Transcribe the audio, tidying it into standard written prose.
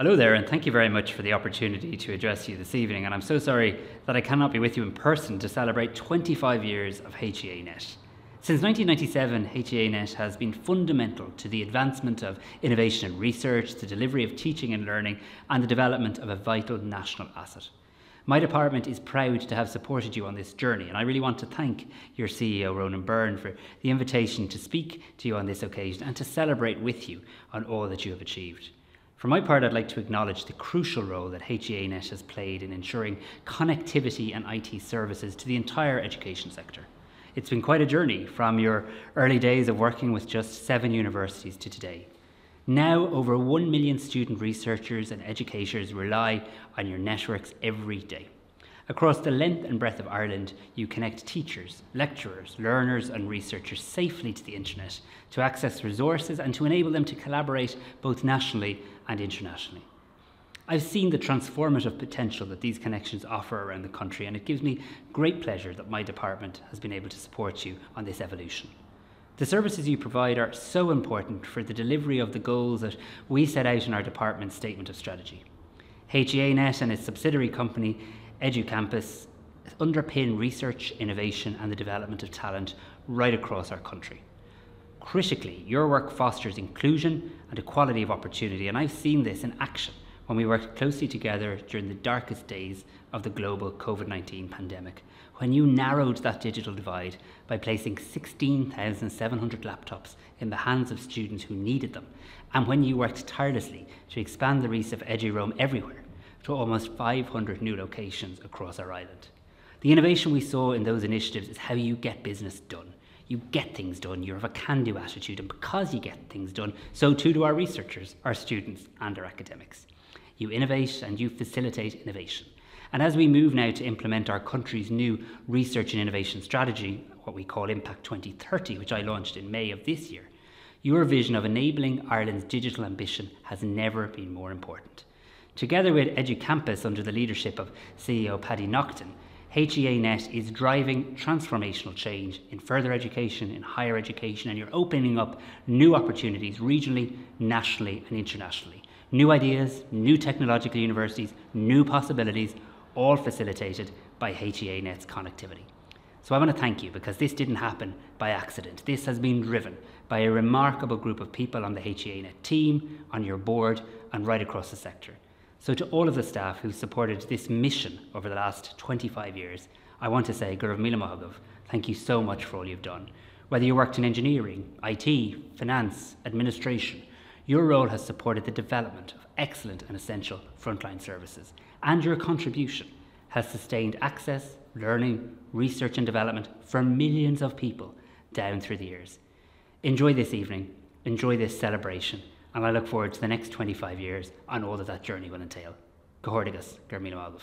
Hello there, and thank you very much for the opportunity to address you this evening, and I'm so sorry that I cannot be with you in person to celebrate 25 years of HEANet. Since 1997, HEANet has been fundamental to the advancement of innovation and research, the delivery of teaching and learning, and the development of a vital national asset. My department is proud to have supported you on this journey, and I really want to thank your CEO, Ronan Byrne, for the invitation to speak to you on this occasion and to celebrate with you on all that you have achieved. For my part, I'd like to acknowledge the crucial role that HEANet has played in ensuring connectivity and IT services to the entire education sector. It's been quite a journey from your early days of working with just 7 universities to today. Now, over 1 million student researchers and educators rely on your networks every day. Across the length and breadth of Ireland, you connect teachers, lecturers, learners and researchers safely to the internet to access resources and to enable them to collaborate both nationally and internationally. I've seen the transformative potential that these connections offer around the country, and it gives me great pleasure that my department has been able to support you on this evolution. The services you provide are so important for the delivery of the goals that we set out in our department's statement of strategy. HEANet and its subsidiary company EduCampus underpin research, innovation and the development of talent right across our country. Critically, your work fosters inclusion and equality of opportunity, and I've seen this in action when we worked closely together during the darkest days of the global COVID-19 pandemic, when you narrowed that digital divide by placing 16,700 laptops in the hands of students who needed them, and when you worked tirelessly to expand the reach of EduRoam everywhere to almost 500 new locations across our island. The innovation we saw in those initiatives is how you get business done. You get things done, you have a can-do attitude, and because you get things done, so too do our researchers, our students and our academics. You innovate and you facilitate innovation. And as we move now to implement our country's new research and innovation strategy, what we call Impact 2030, which I launched in May of this year, your vision of enabling Ireland's digital ambition has never been more important. Together with EduCampus, under the leadership of CEO Paddy Nocton, HEANet is driving transformational change in further education, in higher education, and you're opening up new opportunities regionally, nationally and internationally. New ideas, new technological universities, new possibilities, all facilitated by HEANet's connectivity. So I want to thank you, because this didn't happen by accident. This has been driven by a remarkable group of people on the HEANet team, on your board and right across the sector. So to all of the staff who supported this mission over the last 25 years, I want to say Gurav Milamagov, thank you so much for all you've done. Whether you worked in engineering, IT, finance, administration, your role has supported the development of excellent and essential frontline services, and your contribution has sustained access, learning, research and development for millions of people down through the years. Enjoy this evening, enjoy this celebration, and I look forward to the next 25 years and all that that journey will entail. Go Hordigas, Garmila Malgov.